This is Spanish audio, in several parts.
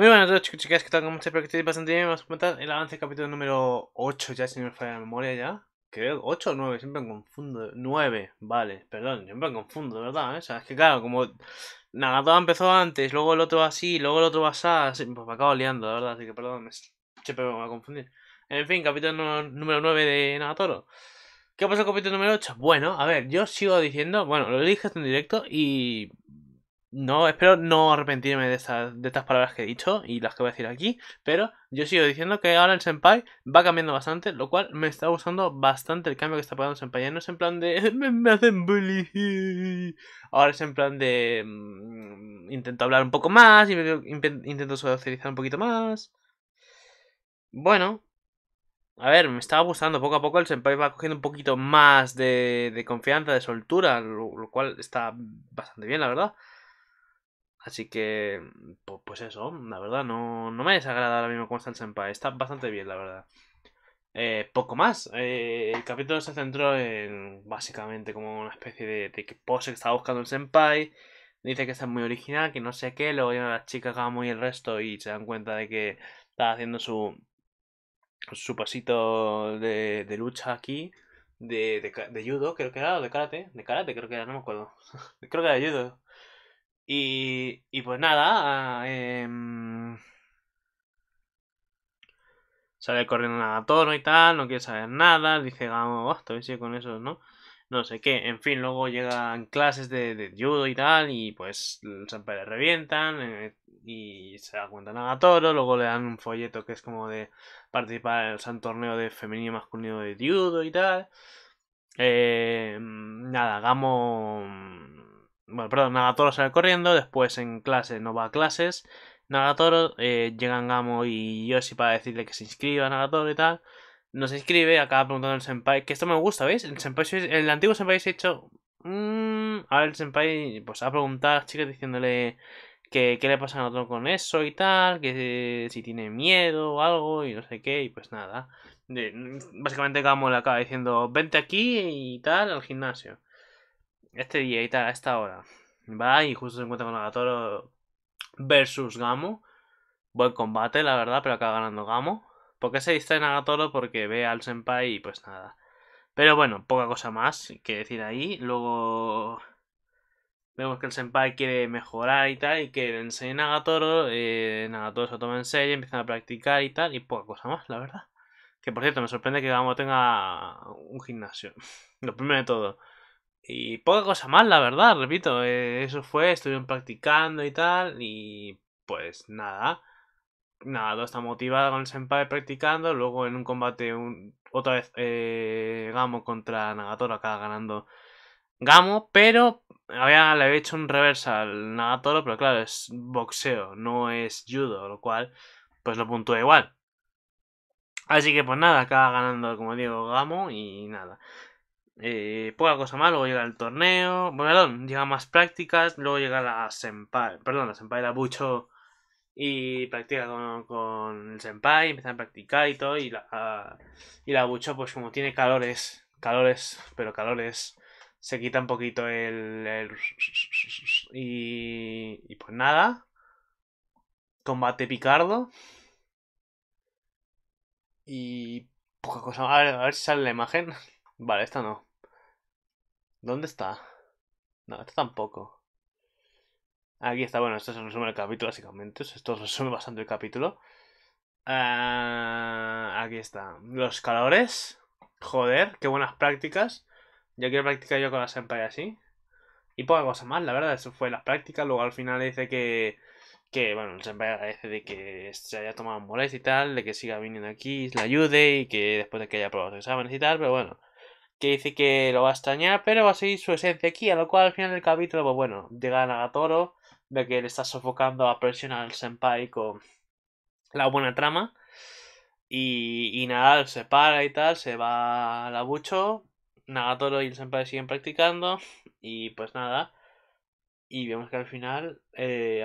Muy buenas a todos, chicos y chicas, ¿qué tal? ¿Cómo estáis? Espero que estéis bastante bien. Vamos a comentar el avance del capítulo número 8, ya si no me falla la memoria ya. Creo, 8 o 9, siempre me confundo. 9, vale, perdón, siempre me confundo, de verdad, ¿eh? O sea, es que claro, como Nagatoro empezó antes, luego el otro así, luego el otro así, pues me acabo liando, la verdad, así que perdón, siempre me voy a confundir. En fin, capítulo número 9 de Nagatoro. ¿Qué pasó el capítulo número 8? Bueno, a ver, yo sigo diciendo, bueno, lo dije en directo y no, espero no arrepentirme de estas palabras que he dicho y las que voy a decir aquí, pero yo sigo diciendo que ahora el Senpai va cambiando bastante, lo cual me está gustando bastante el cambio que está pagando el Senpai. Ya no es en plan de me hacen bullying, ahora es en plan de intento hablar un poco más, intento socializar un poquito más. Bueno, a ver, me estaba gustando, poco a poco el Senpai va cogiendo un poquito más de confianza, de soltura, lo cual está bastante bien, la verdad. Así que, pues eso, la verdad, no me desagrada ahora mismo cómo está el Senpai. Está bastante bien, la verdad. Poco más. El capítulo se centró en, básicamente, como una especie de que pose que estaba buscando el Senpai. Dice que está muy original, que no sé qué. Luego llegan las chicas Gamo y el resto y se dan cuenta de que está haciendo su pasito de lucha aquí. De judo, creo que era, o de karate. De karate, creo que era, no me acuerdo. Creo que era de judo. Y pues nada, sale corriendo Nagatoro y tal, no quiere saber nada, dice Gamo, todavía sigue con eso, ¿no? No sé qué, en fin, luego llegan clases de judo y tal, y pues el Senpai le revientan, y se da cuenta Nagatoro, luego le dan un folleto que es como de participar en el San Torneo de Femenino y Masculino de Judo y tal. Nada, Gamo... Bueno, perdón, Nagatoro sale corriendo, después en clase no va a clases. Nagatoro, llegan Gamo y Yoshi para decirle que se inscriba a Nagatoro y tal. No se inscribe, acaba preguntando al Senpai, que esto me gusta, ¿veis? El antiguo Senpai se ha hecho... Ahora el Senpai pues ha preguntado a las chicas diciéndole que qué le pasa a Nagatoro con eso y tal, que si tiene miedo o algo y no sé qué, y pues nada. Básicamente Gamo le acaba diciendo, vente aquí y tal al gimnasio. Este día y tal, a esta hora. Va y justo se encuentra con Nagatoro versus Gamo. Buen combate, la verdad, pero acaba ganando Gamo. ¿Por qué se distrae Nagatoro? Porque ve al Senpai y pues nada. Pero bueno, poca cosa más que decir ahí. Luego vemos que el Senpai quiere mejorar y tal. Y que le enseña a Nagatoro. Nagatoro se lo toma en serio, empiezan a practicar y tal. Y poca cosa más, la verdad. Que por cierto, me sorprende que Gamo tenga un gimnasio. Lo primero de todo. Y poca cosa más, la verdad, repito, eso fue, estuvieron practicando y tal, y pues nada, todo está motivado con el Senpai practicando, luego en un combate otra vez Gamo contra Nagatoro acaba ganando Gamo, pero le había hecho un reversa al Nagatoro, pero claro, es boxeo, no es judo, lo cual pues lo puntúa igual. Así que pues nada, acaba ganando, como digo, Gamo y nada. Poca cosa más, luego llega el torneo, bueno, perdón, llegan más prácticas, luego llega la Senpai, la Bucho y practica con el Senpai, empiezan a practicar y todo, y la Bucho pues como tiene calores, se quita un poquito el y pues nada, combate picardo y poca cosa más, a ver si sale la imagen. Vale, esta no. ¿Dónde está? No, esta tampoco. Aquí está, bueno, esto se resume el capítulo, básicamente. Esto resume bastante el capítulo. Aquí está. Los calores. Joder, qué buenas prácticas. Ya quiero practicar yo con la Senpai así. Y poca cosa más, la verdad. Eso fue las prácticas. Luego al final dice que bueno, el Senpai agradece de que se haya tomado molestia y tal. De que siga viniendo aquí, le ayude. Y que después de que haya probado los exámenes y tal. Pero bueno. Que dice que lo va a extrañar, pero va a seguir su esencia aquí, a lo cual al final del capítulo, pues bueno, llega Nagatoro, de que le está sofocando a presionar al Senpai con la buena trama, y nada, se para y tal, se va a la Bucho, Nagatoro y el Senpai siguen practicando, y pues nada, y vemos que al final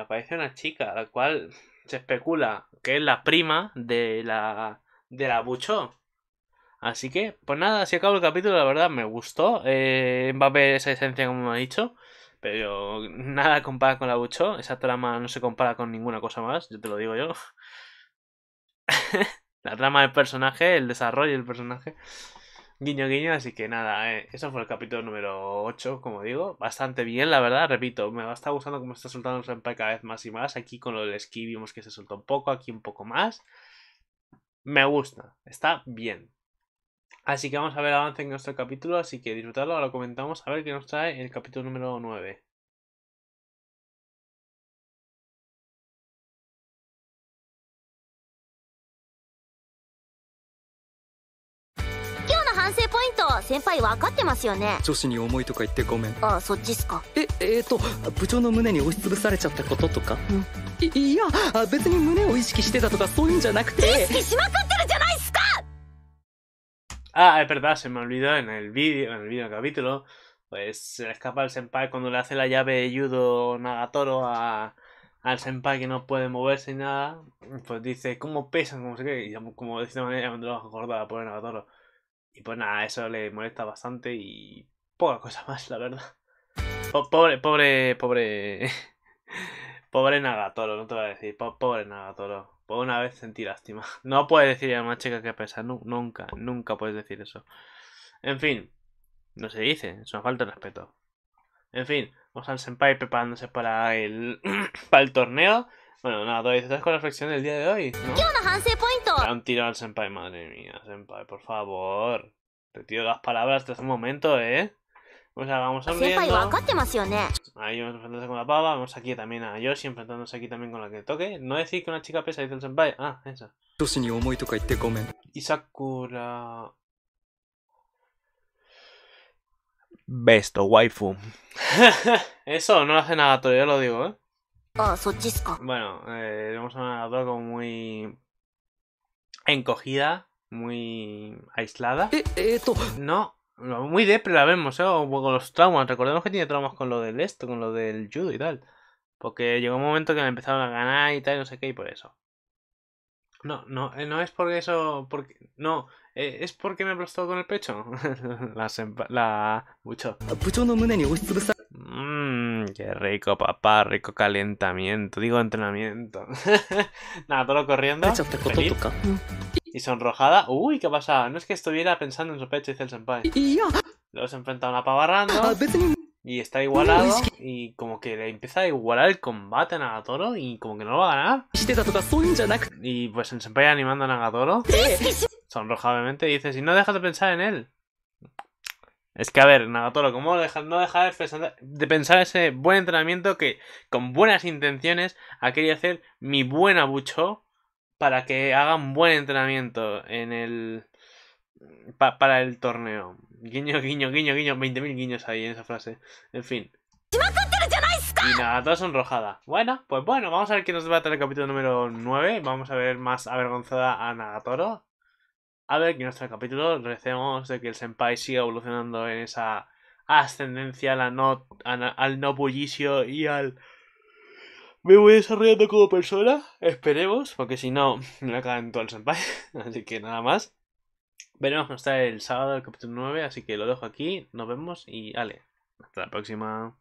aparece una chica, la cual se especula que es la prima de la Bucho. Así que, pues nada, así acabo el capítulo, la verdad, me gustó. Va a ver esa esencia como me ha dicho. Pero nada compara con la Bucho. Esa trama no se compara con ninguna cosa más. Yo te lo digo yo. La trama del personaje, el desarrollo del personaje. Guiño, guiño. Así que nada, eso fue el capítulo número 8, como digo. Bastante bien, la verdad. Repito, me está gustando cómo está soltando el Senpai cada vez más y más. Aquí con lo del esquí vimos que se soltó un poco. Aquí un poco más. Me gusta. Está bien. Así que vamos a ver el avance en nuestro capítulo, así que disfrutarlo, ahora lo comentamos, a ver qué nos trae el capítulo número 9. Ah, es verdad, se me olvidó en el capítulo, pues se le escapa al senpai cuando le hace la llave Yudo Nagatoro al senpai que no puede moverse ni nada, pues dice, ¿cómo pesan? Como sé qué, y como de esta manera me lo acordaba a pobre Nagatoro. Y pues nada, eso le molesta bastante y poca cosa más, la verdad. Pobre Nagatoro, no te voy a decir, pobre Nagatoro. Por una vez sentí lástima. No puedes decir a una chica que pesa. Nunca, nunca puedes decir eso. En fin. No se dice. Es una falta de respeto. En fin. Vamos al senpai preparándose para el torneo. Bueno, nada, todavía estás con la reflexión del día de hoy, ¿no? Da un tiro al senpai. Madre mía, senpai, por favor. Te tiro las palabras hasta hace un momento, ¿eh? Pues ahora vamos sonriendo. Ahí vamos enfrentándose con la pava. Vamos aquí también a Yoshi enfrentándose aquí también con la que toque. No decir que una chica pesa, dice el senpai. Ah, esa. Y Sakura... Besto, waifu. Eso no lo hace Nagatoro, yo lo digo, ¿eh? Bueno, vemos a una Nagatoro como muy... encogida. Muy... aislada. No... Muy depre la vemos, ¿eh? O con los traumas. Recordemos que tiene traumas con lo del esto, con lo del judo y tal. Porque llegó un momento que le empezaron a ganar y tal, y no sé qué, y por eso. No es por eso. Porque, no, es porque me aplastó con el pecho. La Bucho. Qué rico, papá, rico calentamiento. Digo, entrenamiento. Nada, todo corriendo. Feliz. Y sonrojada. Uy, ¿qué pasa? No es que estuviera pensando en su pecho, dice el senpai. Luego se enfrenta a una pava random. Y está igualado. Y como que le empieza a igualar el combate a Nagatoro. Y como que no lo va a ganar. Y pues el senpai animando a Nagatoro. Sonrojadamente dice, si no dejas de pensar en él. Es que a ver, Nagatoro, ¿cómo no dejar de pensar ese buen entrenamiento que con buenas intenciones ha querido hacer mi buena Bucho? Para que hagan buen entrenamiento en el... para el torneo. Guiño, guiño, guiño, guiño. 20.000 guiños ahí en esa frase. En fin. Y nada, toda sonrojada. Bueno, pues bueno, vamos a ver qué nos va a traer el capítulo número 9. Vamos a ver más avergonzada a Nagatoro. A ver qué nos trae el capítulo. Recemos de que el senpai siga evolucionando en esa ascendencia al no bullicio y al... Me voy desarrollando como persona, esperemos, porque si no, me lo cagan todo el senpai. Así que nada más. Veremos cómo está el sábado, el capítulo 9, así que lo dejo aquí. Nos vemos y ale, hasta la próxima.